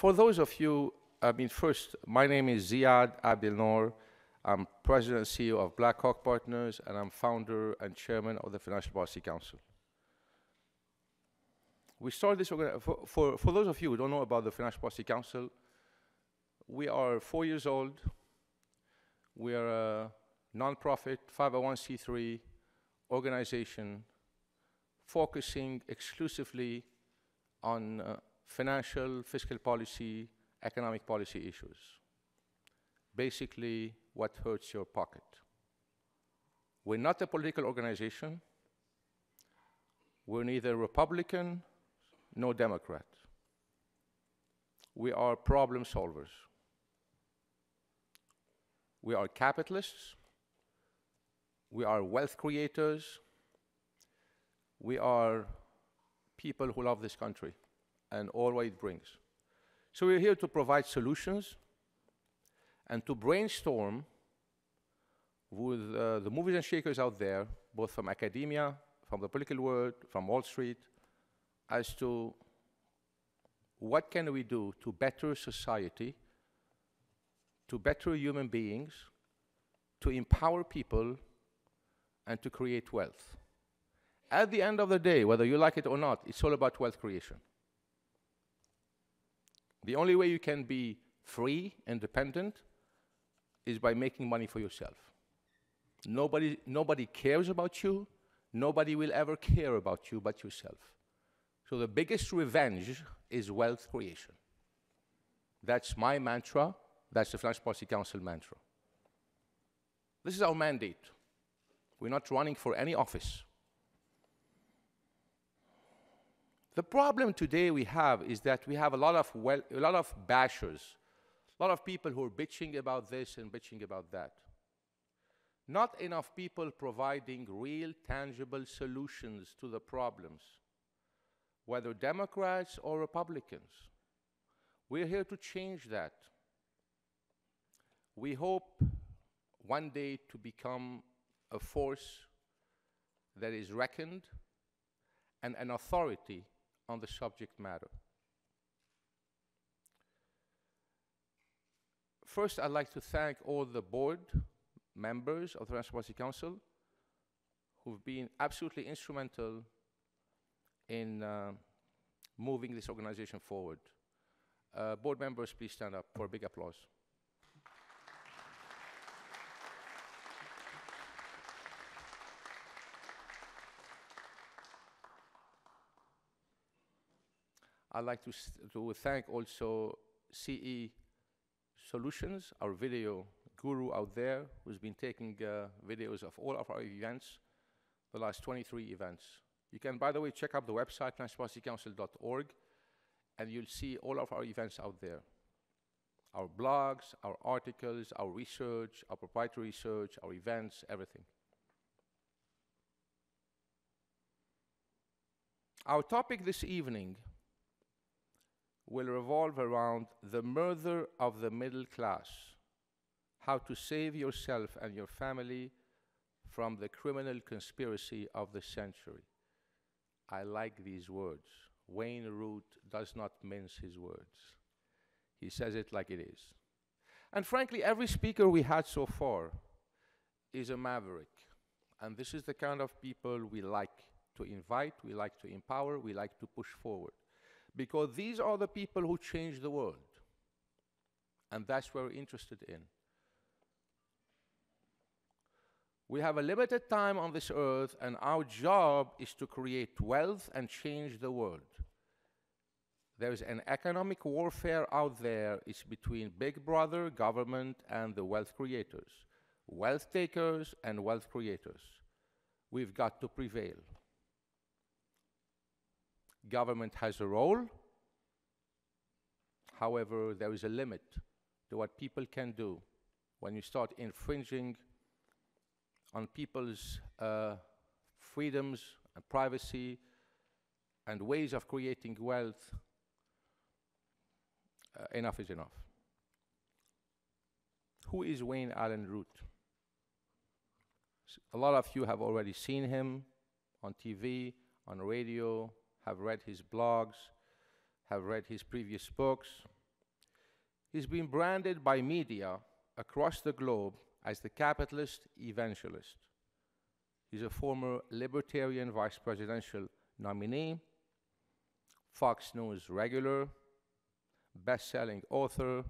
For those of you, first, my name is Ziad Abdel-Nor. I'm president and CEO of Black Hawk Partners, and I'm founder and chairman of the Financial Policy Council. We started this for those of you who don't know about the Financial Policy Council, we are 4 years old. We are a nonprofit 501c3 organization focusing exclusively on financial, fiscal policy, economic policy issues. Basically, what hurts your pocket. We're not a political organization. We're neither Republican nor Democrat. We are problem solvers. We are capitalists. We are wealth creators. We are people who love this country and all what it brings. So we're here to provide solutions and to brainstorm with the movers and shakers out there, both from academia, from the political world, from Wall Street, as to what can we do to better society, to better human beings, to empower people, and to create wealth. At the end of the day, whether you like it or not, it's all about wealth creation. The only way you can be free, independent, is by making money for yourself. Nobody cares about you. Nobody will ever care about you but yourself. So the biggest revenge is wealth creation. That's my mantra. That's the Financial Policy Council mantra. This is our mandate. We're not running for any office. The problem today we have is that we have a lot of bashers, a lot of people who are bitching about this and bitching about that. Not enough people providing real, tangible solutions to the problems, whether Democrats or Republicans. We're here to change that. We hope one day to become a force that is reckoned and an authority on the subject matter. First, I'd like to thank all the board members of the Financial Policy Council who've been absolutely instrumental in moving this organization forward. Board members, please stand up for a big applause. I'd like to thank also CE Solutions, our video guru out there who's been taking videos of all of our events, the last 23 events. You can, by the way, check out the website, transparencycouncil.org, and you'll see all of our events out there. Our blogs, our articles, our research, our proprietary research, our events, everything. Our topic this evening will revolve around the murder of the middle class. How to save yourself and your family from the criminal conspiracy of the century. I like these words. Wayne Root does not mince his words. He says it like it is. And frankly, every speaker we had so far is a maverick. And this is the kind of people we like to invite, we like to empower, we like to push forward. Because these are the people who change the world. And that's what we're interested in. We have a limited time on this earth, and our job is to create wealth and change the world. There's an economic warfare out there. It's between Big Brother, government, and the wealth creators. Wealth takers and wealth creators. We've got to prevail. Government has a role. However, there is a limit to what people can do when you start infringing on people's freedoms and privacy and ways of creating wealth. Enough is enough. Who is Wayne Allyn Root? A lot of you have already seen him on TV, on radio, have read his blogs, have read his previous books. he's been branded by media across the globe as the capitalist evangelist. He's a former libertarian vice presidential nominee, Fox News regular, best-selling author,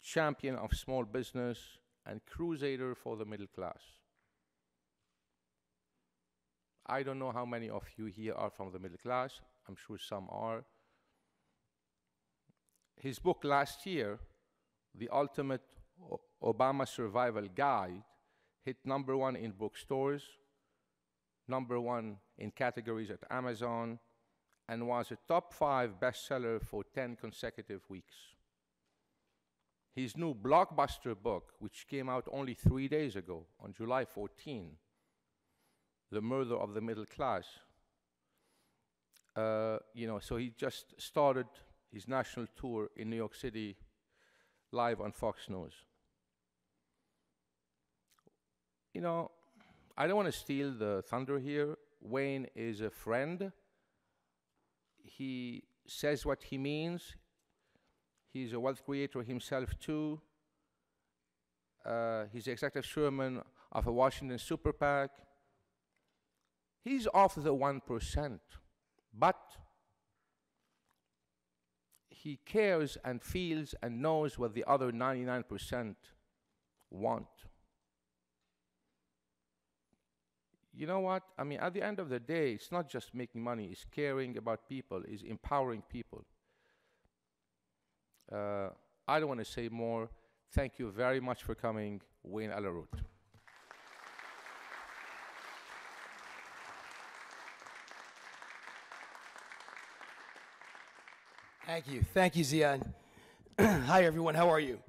champion of small business, and crusader for the middle class. I don't know how many of you here are from the middle class. I'm sure some are. His book last year, The Ultimate Obama Survival Guide, hit #1 in bookstores, #1 in categories at Amazon, and was a top 5 bestseller for 10 consecutive weeks. His new blockbuster book, which came out only 3 days ago, on July 14, The Murder of the Middle Class. So he just started his national tour in New York City live on Fox News. You know, I don't want to steal the thunder here. Wayne is a friend. He says what he means. He's a wealth creator himself, too. He's the executive chairman of a Washington super PAC. He's off the 1%, but he cares and feels and knows what the other 99% want. You know what? I mean, at the end of the day, it's not just making money, it's caring about people, it's empowering people. I don't want to say more. Thank you very much for coming, Wayne Allyn Root. Thank you, Ziad. Hi, everyone, how are you?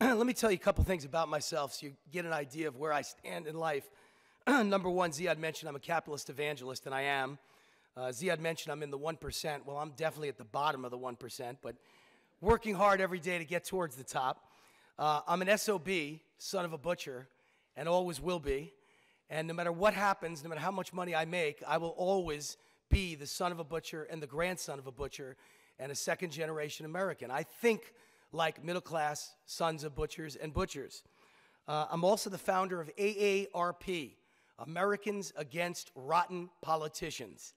Let me tell you a couple things about myself so you get an idea of where I stand in life. #1, Ziad mentioned I'm a capitalist evangelist, and I am. Ziad mentioned I'm in the 1%. Well, I'm definitely at the bottom of the 1%, but working hard every day to get towards the top. I'm an SOB, son of a butcher, and always will be. And no matter what happens, no matter how much money I make, I will always be the son of a butcher and the grandson of a butcher and a second-generation American. I think like middle-class sons of butchers and butchers. I'm also the founder of AARP, Americans Against Rotten Politicians.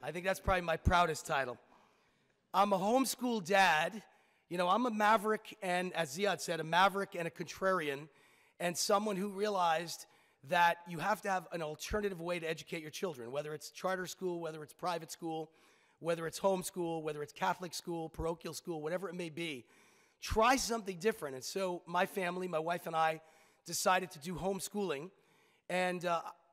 I think that's probably my proudest title. I'm a homeschool dad. You know, I'm a maverick, and as Ziad said, a maverick and a contrarian, and someone who realized that you have to have an alternative way to educate your children, whether it's charter school, whether it's private school, whether it's homeschool, whether it's Catholic school, parochial school, whatever it may be, try something different. And so my family, my wife and I, decided to do homeschooling. And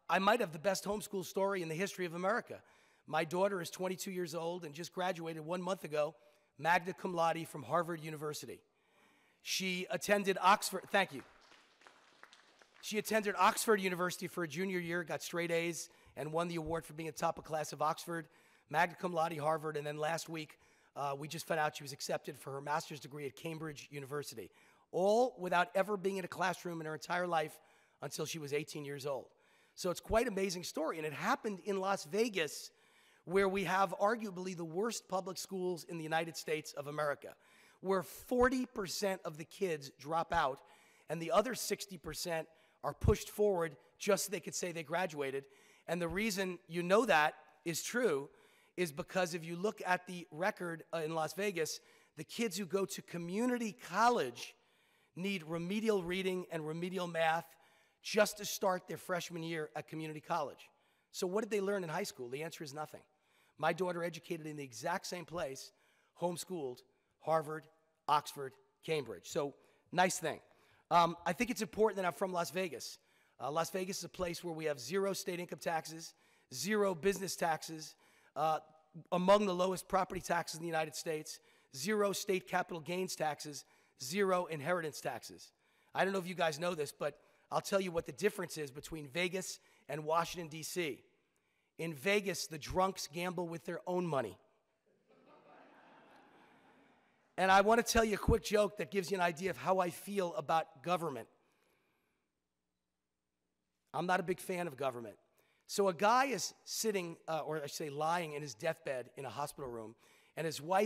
I might have the best homeschool story in the history of America. My daughter is 22 years old and just graduated 1 month ago, magna cum laude from Harvard University. She attended Oxford, thank you. She attended Oxford University for a junior year, got straight A's, and won the award for being atop a class of Oxford. Magna cum laude, Harvard, and then last week we just found out she was accepted for her master's degree at Cambridge University, all without ever being in a classroom in her entire life until she was 18 years old. So it's quite an amazing story, and it happened in Las Vegas, where we have arguably the worst public schools in the United States of America, where 40% of the kids drop out, and the other 60% are pushed forward just so they could say they graduated. And the reason you know that is true is because if you look at the record in Las Vegas, the kids who go to community college need remedial reading and remedial math just to start their freshman year at community college. So what did they learn in high school? The answer is nothing. My daughter educated in the exact same place, homeschooled, Harvard, Oxford, Cambridge. So nice thing. I think it's important that I'm from Las Vegas. Las Vegas is a place where we have zero state income taxes, zero business taxes, among the lowest property taxes in the United States, zero state capital gains taxes, zero inheritance taxes. I don't know if you guys know this, but I'll tell you what the difference is between Vegas and Washington, D.C. In Vegas, the drunks gamble with their own money. And I want to tell you a quick joke that gives you an idea of how I feel about government. I'm not a big fan of government. So a guy is sitting, or I should say lying in his deathbed in a hospital room, and his wife